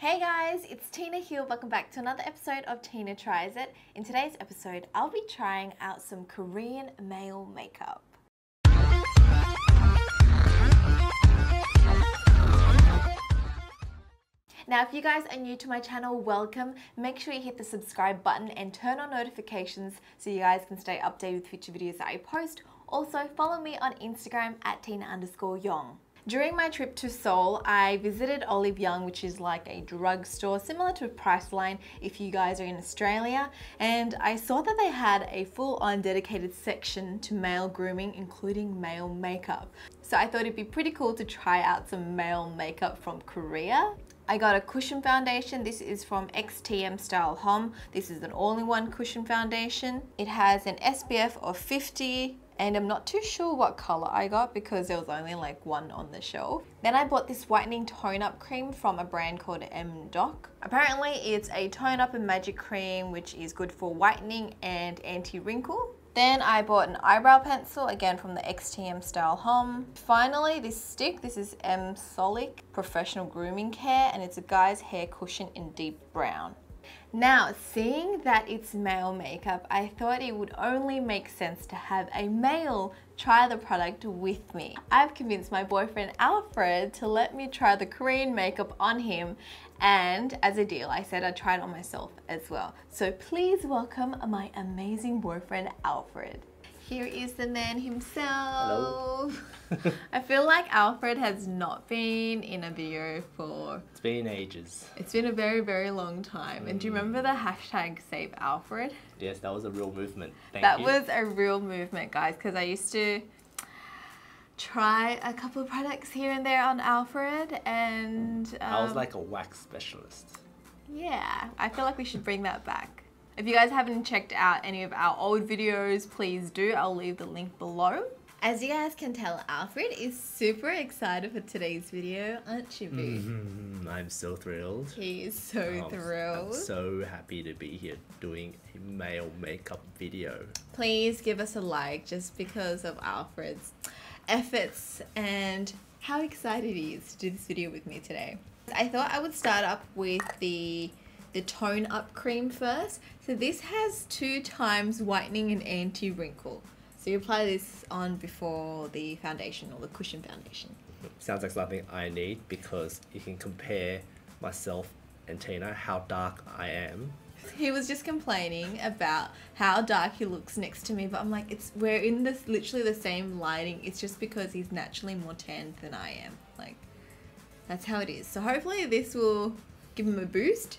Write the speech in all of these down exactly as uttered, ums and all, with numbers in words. Hey guys, it's Tina here. Welcome back to another episode of Tina Tries It. In today's episode, I'll be trying out some Korean male makeup. Now, if you guys are new to my channel, welcome. Make sure you hit the subscribe button and turn on notifications so you guys can stay updated with future videos that I post. Also, follow me on Instagram at Tina underscore Yong. During my trip to Seoul, I visited Olive Young, which is like a drugstore similar to Priceline if you guys are in Australia, and I saw that they had a full-on dedicated section to male grooming, including male makeup. So I thought it'd be pretty cool to try out some male makeup from Korea. I got a cushion foundation. This is from X T M Style Home. This is an all-in-one cushion foundation. It has an S P F of fifty, and I'm not too sure what color I got because there was only like one on the shelf. Then I bought this whitening tone-up cream from a brand called Mdoc. Apparently it's a tone-up and magic cream which is good for whitening and anti-wrinkle. Then I bought an eyebrow pencil, again from the X T M Style Home. Finally, this stick, this is M'solic Professional Grooming Care, and it's a guy's hair cushion in deep brown. Now, seeing that it's male makeup, I thought it would only make sense to have a male try the product with me. I've convinced my boyfriend Alfred to let me try the Korean makeup on him, and as a deal, I said I'd try it on myself as well. So please welcome my amazing boyfriend Alfred. Here is the man himself. Hello. I feel like Alfred has not been in a video for... It's been ages. It's been a very, very long time. Mm. And do you remember the hashtag Save Alfred? Yes, that was a real movement. Thank that you. That was a real movement, guys, because I used to try a couple of products here and there on Alfred, and... Mm. I um, was like a wax specialist. Yeah, I feel like we should bring that back. If you guys haven't checked out any of our old videos, please do. I'll leave the link below. As you guys can tell, Alfred is super excited for today's video, aren't you, boo? Mm-hmm. I'm so thrilled. He is so I'm, thrilled. I'm so happy to be here doing a male makeup video. Please give us a like just because of Alfred's efforts and how excited he is to do this video with me today. I thought I would start up with the the tone up cream first. So this has two times whitening and anti-wrinkle. So you apply this on before the foundation or the cushion foundation. Sounds like something I need because you can compare myself and Tina, how dark I am. He was just complaining about how dark he looks next to me, but I'm like, it's we're in this literally the same lighting. It's just because he's naturally more tanned than I am. Like, that's how it is. So hopefully this will give him a boost.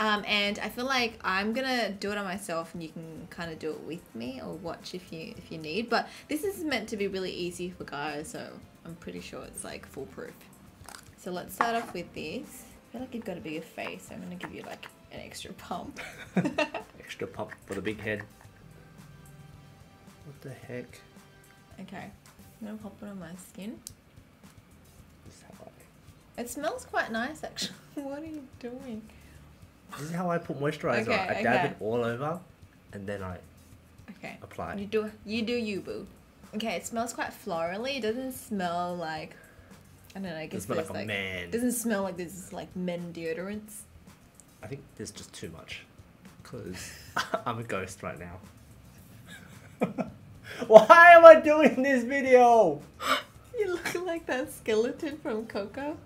Um, and I feel like I'm gonna do it on myself and you can kind of do it with me or watch if you if you need. But this is meant to be really easy for guys, so I'm pretty sure it's like foolproof. So let's start off with this. I feel like you've got a bigger face, so I'm gonna give you like an extra pump. Extra pump for the big head. What the heck? Okay, I'm gonna pop it on my skin. This is how I... It smells quite nice actually. What are you doing? This is how I put moisturizer. Okay, I dab okay. it all over, and then I okay. apply it. You do, you do, you boo. Okay, it smells quite florally. It doesn't smell like I don't know. I guess it smells like, like a man. It doesn't smell like there's like men deodorants. I think there's just too much, because I'm a ghost right now. Why am I doing this video? You look like that skeleton from Coco.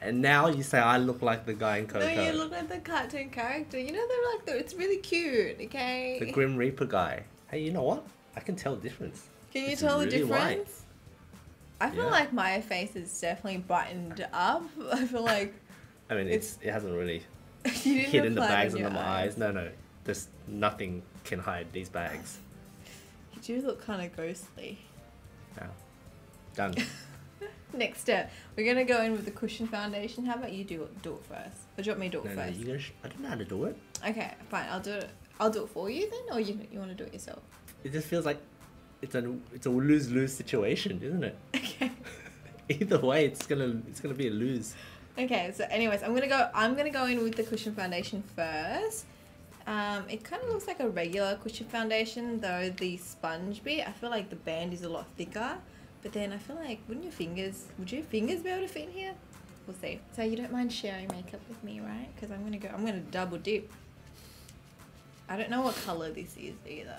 And now you say I look like the guy in Coco. No, you look like the cartoon character. You know, they're like, the, it's really cute, okay? The Grim Reaper guy. Hey, you know what? I can tell the difference. Can you it's tell really the difference? White. I feel yeah. like my face is definitely brightened up. I feel like... I mean, it's, it's it hasn't really hidden the bags under my eyes. eyes. No, no. There's nothing can hide these bags. You do look kind of ghostly. No. Done. Next step, we're gonna go in with the cushion foundation. How about you do it, do it first? Or do you want me to do it no, first? No, you sh I don't know how to do it. Okay, fine. I'll do it. I'll do it for you then, or you you want to do it yourself? It just feels like it's a it's a lose lose situation, isn't it? Okay. Either way, it's gonna it's gonna be a lose. Okay. So, anyways, I'm gonna go. I'm gonna go in with the cushion foundation first. Um, it kind of looks like a regular cushion foundation, though the sponge bit. I feel like the band is a lot thicker. But then I feel like, wouldn't your fingers, would your fingers be able to fit in here? We'll see. So you don't mind sharing makeup with me, right? Because I'm gonna go. I'm gonna double dip. I don't know what color this is either.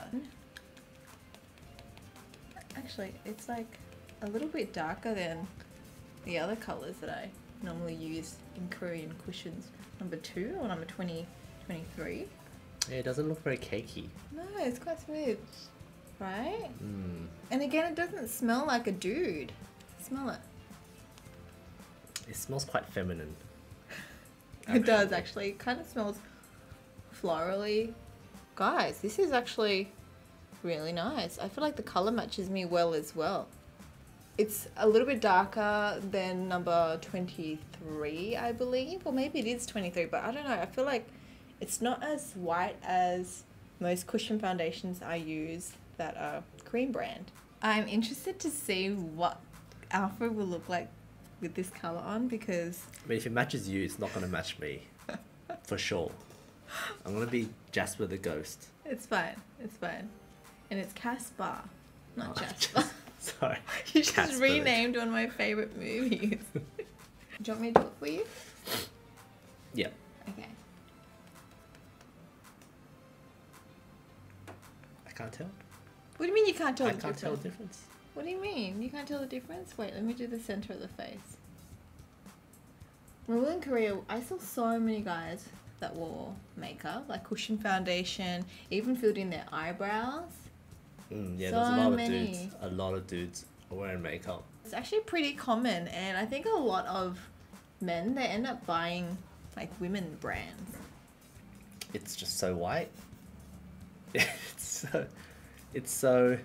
Actually, it's like a little bit darker than the other colors that I normally use in Korean cushions. Number two or number twenty, twenty-three. Yeah, it doesn't look very cakey. No, it's quite smooth, right? Mm. And again, it doesn't smell like a dude. Smell it. It smells quite feminine. Actually. It does actually. It kind of smells florally. Guys, this is actually really nice. I feel like the color matches me well as well. It's a little bit darker than number twenty-three, I believe. Or maybe it is twenty-three, but I don't know. I feel like it's not as white as most cushion foundations I use that are cream brand. I'm interested to see what Alfred will look like with this colour on, because I mean, if it matches you, it's not going to match me. For sure. I'm going to be Jasper the Ghost. It's fine. It's fine. And it's Caspar, not oh, Jasper. Just, sorry. You just Casper. Renamed one of my favourite movies. Do you want me to do it for you? Yeah. Okay. I can't tell. What do you mean you can't tell I the can't difference? I can't tell the difference. What do you mean? You can't tell the difference? Wait, let me do the center of the face. When we were in Korea, I saw so many guys that wore makeup, like cushion foundation, even filled in their eyebrows. Mm, yeah, so there's a lot many. of dudes. A lot of dudes are wearing makeup. It's actually pretty common, and I think a lot of men, they end up buying like women brands. It's just so white. It's so... It's so...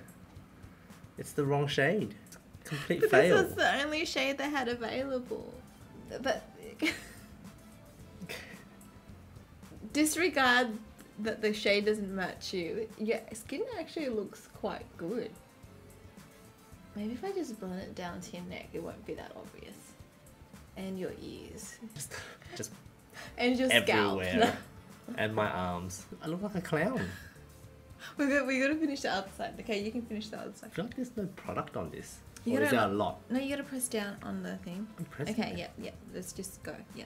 It's the wrong shade. It's a complete but fail. This was the only shade they had available. But disregard that the shade doesn't match you. Your skin actually looks quite good. Maybe if I just blend it down to your neck, it won't be that obvious. And your ears. Just, just and your everywhere. Scalp. And my arms. I look like a clown. We're gonna, we're gonna finish the other side. Okay, you can finish the other side. I feel like there's no product on this. You or gotta, is there a lot? No, you gotta press down on the thing. I'm pressing Okay, it. yeah, yeah. Let's just go. Yeah.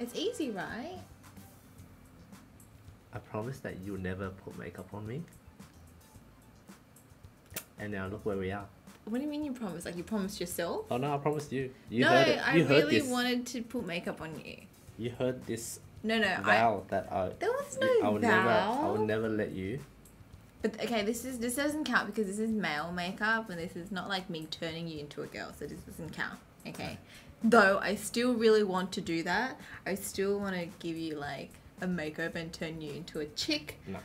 It's easy, right? I promise that you'll never put makeup on me. And now look where we are. What do you mean you promised? Like you promised yourself? Oh no, I promised you. You no, heard it. You I heard really this. wanted to put makeup on you. You heard this. No, no, vow I, that I, there was no I will vow. Never, I will never let you. But okay, this is this doesn't count because this is male makeup and this is not like me turning you into a girl, so this doesn't count. Okay, though I still really want to do that. I still want to give you like a makeover and turn you into a chick. No.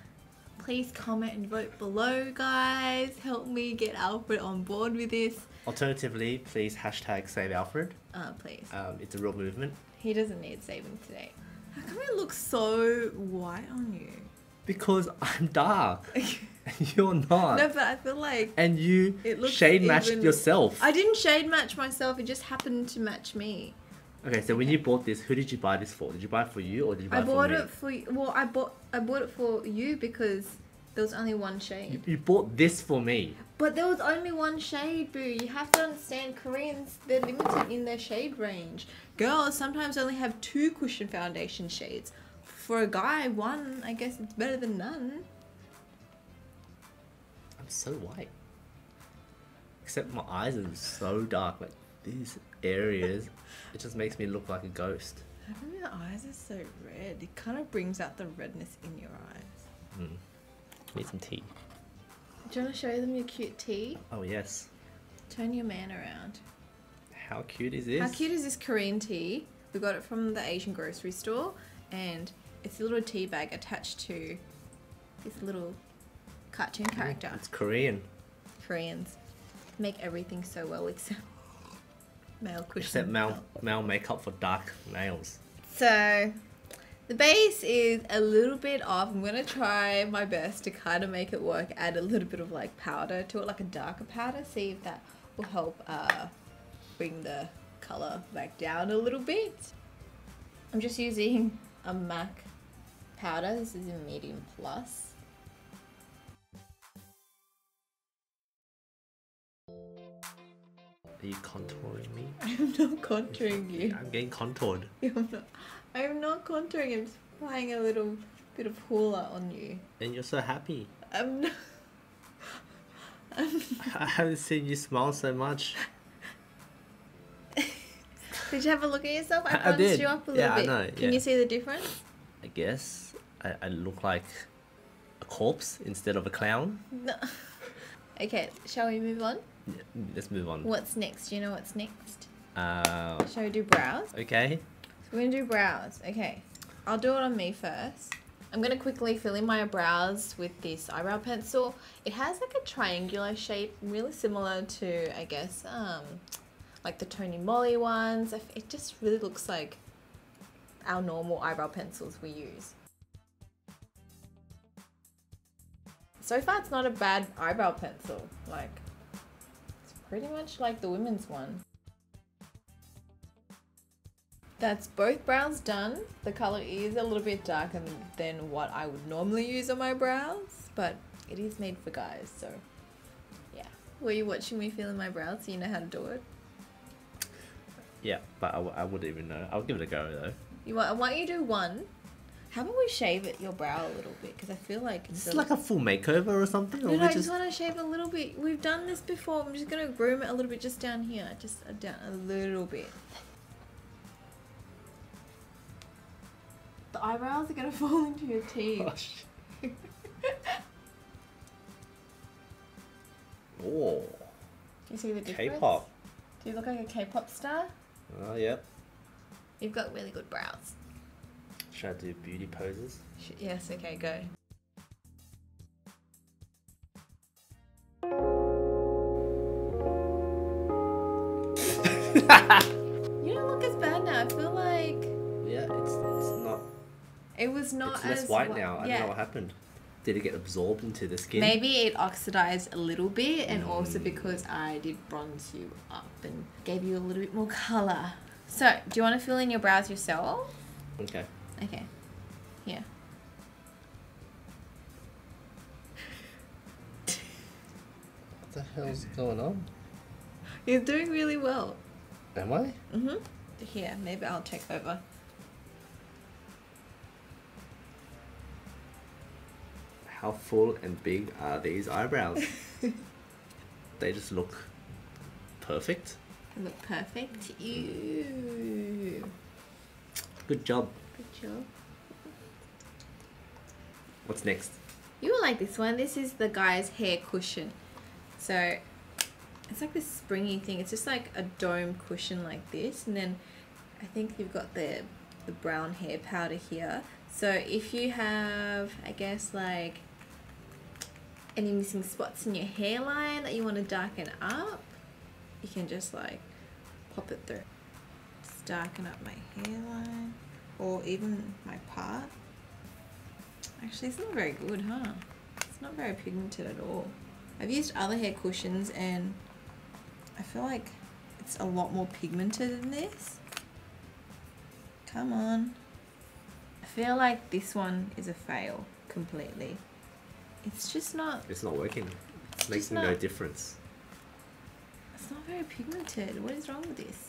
Please comment and vote below, guys. Help me get Alfred on board with this. Alternatively, please hashtag save Alfred. Uh, please. Um, it's a real movement. He doesn't need saving today. How come it looks so white on you? Because I'm dark. And you're not. No, but I feel like... And you it looks shade even... matched yourself. I didn't shade match myself. It just happened to match me. Okay, so okay. when you bought this, who did you buy this for? Did you buy it for you or did you buy I it for me? I bought it for you. Well, I bought, I bought it for you because there was only one shade. You, you bought this for me. But there was only one shade, boo. You have to understand Koreans, they're limited in their shade range. Girls sometimes only have two cushion foundation shades. For a guy, one, I guess it's better than none. I'm so white. Except my eyes are so dark. Like, these areas, it just makes me look like a ghost. How come your eyes are so red? It kind of brings out the redness in your eyes. Mm. Need some tea. Do you want to show them your cute tea? Oh, yes. Turn your man around. How cute is this? How cute is this Korean tea? We got it from the Asian grocery store. And it's a little tea bag attached to this little cartoon character. It's Korean. Koreans make everything so well except male cushion. Except male, male makeup for dark nails. So... The base is a little bit off. I'm going to try my best to kind of make it work. Add a little bit of like powder to it, like a darker powder. See if that will help uh, bring the colour back down a little bit. I'm just using a MAC powder. This is in medium plus. Are you contouring me? I'm not contouring you. I'm getting contoured. I'm not, I'm not contouring. I'm just applying a little bit of hoola on you. And you're so happy. I'm not. I'm I haven't seen you smile so much. Did you have a look at yourself? I, I punched did. you up a little yeah, bit. I know, Can yeah. you see the difference? I guess I, I look like a corpse instead of a clown. No. Okay, shall we move on? Yeah, let's move on. What's next? Do you know what's next? Uh, shall we do brows? Okay. So we're going to do brows. Okay. I'll do it on me first. I'm going to quickly fill in my brows with this eyebrow pencil. It has like a triangular shape, really similar to, I guess, um, like the Tony Molly ones. It just really looks like our normal eyebrow pencils we use. So far it's not a bad eyebrow pencil, like it's pretty much like the women's one. That's both brows done. The colour is a little bit darker than what I would normally use on my brows, but it is made for guys, so yeah. Were you watching me feeling my brows so you know how to do it? Yeah, but I, I wouldn't even know. I'll give it a go though. You want, why don't you do one? How about we shave it, your brow a little bit? Because I feel like it's a like a full makeover or something. No, or no, I just want to shave a little bit. We've done this before. I'm just gonna groom it a little bit, just down here, just down a little bit. The eyebrows are gonna fall into your teeth. Oh, oh. You see the difference? K-pop. Do you look like a K-pop star? Oh, uh, yep. You've got really good brows. Should I do beauty poses? Yes, okay, go. You don't look as bad now, I feel like... Yeah, it's, it's not... It was not it's as... It's less white now, I yeah. don't know what happened. Did it get absorbed into the skin? Maybe it oxidized a little bit, and mm. also because I did bronze you up and gave you a little bit more colour. So, do you want to fill in your brows yourself? Okay. Okay. Yeah. What the hell's going on? You're doing really well. Am I? Mm-hmm. Here, maybe I'll take over. How full and big are these eyebrows? They just look perfect. They look perfect. Ew. Good job. Good job. What's next? You will like this one. This is the guy's hair cushion. So it's like this springy thing. It's just like a dome cushion like this. And then I think you've got the, the brown hair powder here. So if you have, I guess, like any missing spots in your hairline that you want to darken up, you can just like pop it through. Darken up my hairline or even my part. Actually, it's not very good, huh? It's not very pigmented at all. I've used other hair cushions and I feel like it's a lot more pigmented than this. Come on. I feel like this one is a fail completely. It's just not... It's not working. It's making no difference. It's not very pigmented. What is wrong with this?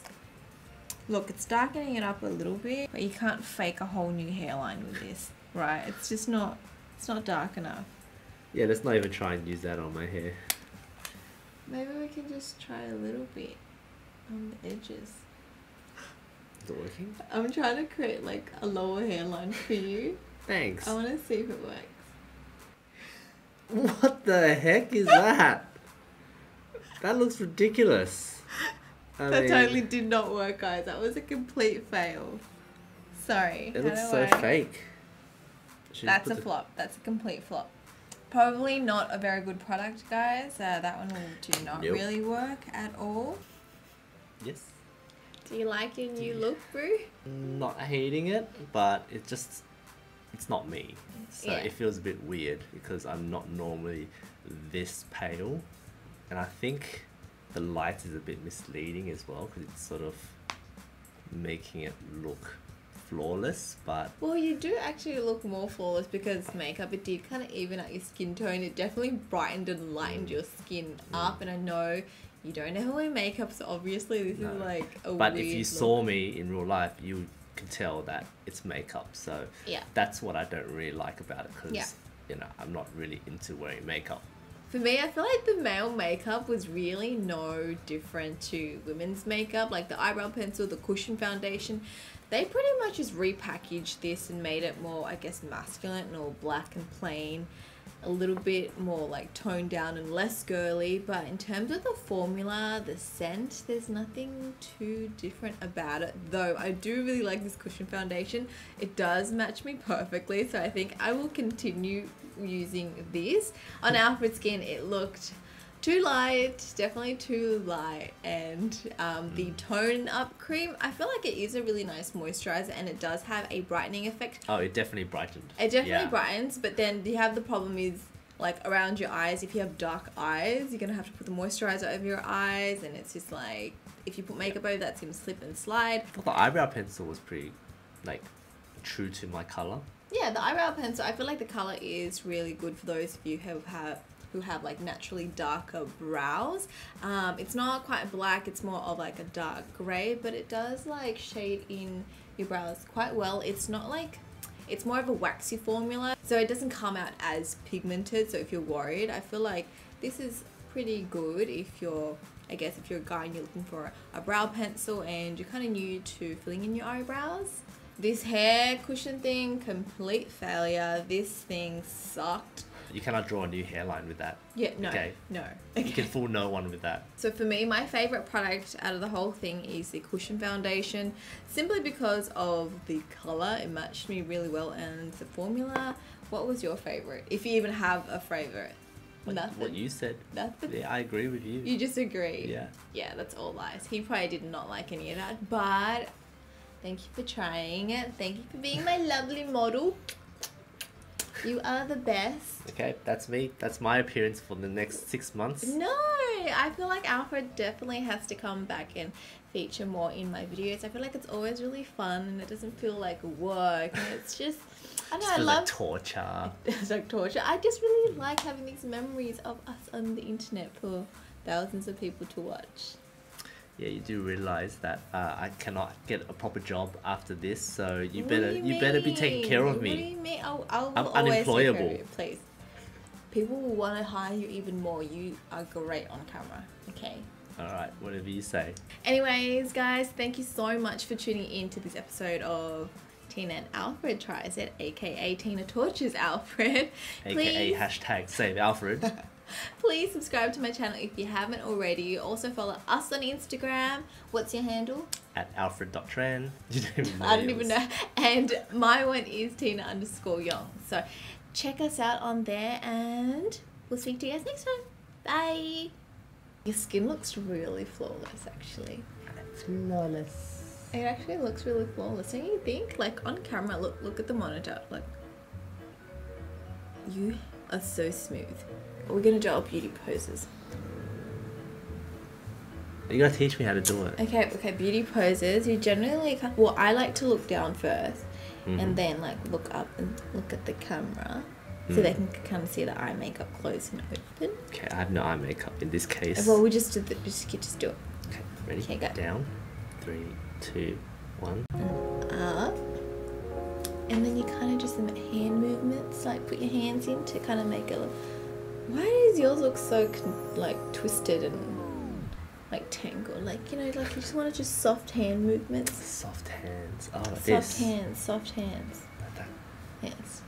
Look, it's darkening it up a little bit, but you can't fake a whole new hairline with this, right? It's just not, it's not dark enough. Yeah, let's not even try and use that on my hair. Maybe we can just try a little bit on the edges. Is it working? I'm trying to create like a lower hairline for you. Thanks. I want to see if it works. What the heck is that? That looks ridiculous. I that mean, totally did not work, guys. That was a complete fail. Sorry. It looks so I... fake. Should That's a the... flop. That's a complete flop. Probably not a very good product, guys. Uh, that one will do not nope. really work at all. Yes. Do you like your new look, Brew? Not hating it, but it just... It's not me. So yeah. It feels a bit weird because I'm not normally this pale. And I think... The light is a bit misleading as well because it's sort of making it look flawless, but... Well, you do actually look more flawless because makeup, it did kind of even out your skin tone. It definitely brightened and lightened mm. your skin mm. up, and I know you don't know how I make up, so obviously this no. is like a but weird if you look. Saw me in real life, you can tell that it's makeup. So yeah, that's what I don't really like about it, because yeah. you know, I'm not really into wearing makeup. For me, I feel like the male makeup was really no different to women's makeup, like the eyebrow pencil, the cushion foundation. They pretty much just repackaged this and made it more, I guess, masculine and all black and plain, a little bit more like toned down and less girly. But in terms of the formula, the scent, there's nothing too different about it. Though I do really like this cushion foundation. It does match me perfectly, so I think I will continue using this. On Alfred skin, it looked too light, definitely too light. And um, the Tone Up Cream, I feel like it is a really nice moisturizer, and it does have a brightening effect. Oh, it definitely brightened. It definitely yeah. brightens, but then you have the problem is, like, around your eyes, if you have dark eyes, you're going to have to put the moisturizer over your eyes, and it's just like, if you put makeup yeah. over, that's going to slip and slide. I thought the eyebrow pencil was pretty, like, true to my colour. Yeah, the eyebrow pencil, I feel like the colour is really good for those of you who have... who have like naturally darker brows. Um, it's not quite black, it's more of like a dark grey, but it does like shade in your brows quite well. It's not like, it's more of a waxy formula, so it doesn't come out as pigmented. So if you're worried, I feel like this is pretty good if you're, I guess, if you're a guy and you're looking for a brow pencil and you're kind of new to filling in your eyebrows. This hair cushion thing, complete failure. This thing sucked. You cannot draw a new hairline with that. Yeah, no, okay. no. Okay. You can fool no one with that. So for me, my favourite product out of the whole thing is the cushion foundation, simply because of the colour. It matched me really well, and the formula. What was your favourite? If you even have a favourite. What, Nothing. What you said. Nothing. Yeah, I agree with you. You just agree. Yeah. Yeah, that's all lies. He probably did not like any of that, but thank you for trying it. Thank you for being my lovely model. You are the best. Okay, that's me. That's my appearance for the next six months. No, I feel like Alfred definitely has to come back and feature more in my videos. I feel like it's always really fun, and it doesn't feel like work. And it's just, I don't know, I love like torture. It's like torture. I just really like having these memories of us on the internet for thousands of people to watch. Yeah, you do realize that uh, I cannot get a proper job after this, so you what better you, you better be taking care of me. What do you mean? I'll, I'll I'm unemployable. You, please, people will want to hire you even more. You are great on camera. Okay. All right, whatever you say. Anyways, guys, thank you so much for tuning in to this episode of Tina and Alfred Tries It, aka Tina Tortures Alfred. Aka hashtag Save Alfred. Please subscribe to my channel if you haven't already. Also follow us on Instagram. What's your handle? At alfred dot tran. You don't even know. I don't even know. And my one is Tina underscore Yong. So check us out on there, and we'll speak to you guys next time. Bye. Your skin looks really flawless, actually. It's flawless. It actually looks really flawless, don't you think? Like on camera, look, look at the monitor. Like, you are so smooth. We're going to do our beauty poses. You got to teach me how to do it. Okay, okay, beauty poses. You generally, well, I like to look down first, mm-hmm. and then like look up and look at the camera, so mm. they can kind of see the eye makeup closed and open. Okay, I have no eye makeup in this case. Well, we just did the, just, just do it. Okay, ready? Okay, go. Down, three, two, one. And up. And then you kind of just make hand movements, like put your hands in to kind of make it look. Why does yours look so like twisted and like tangled? Like, you know, like you just want to just soft hand movements. Soft hands. Oh, soft this. Soft hands. Soft hands. Like that. Yes.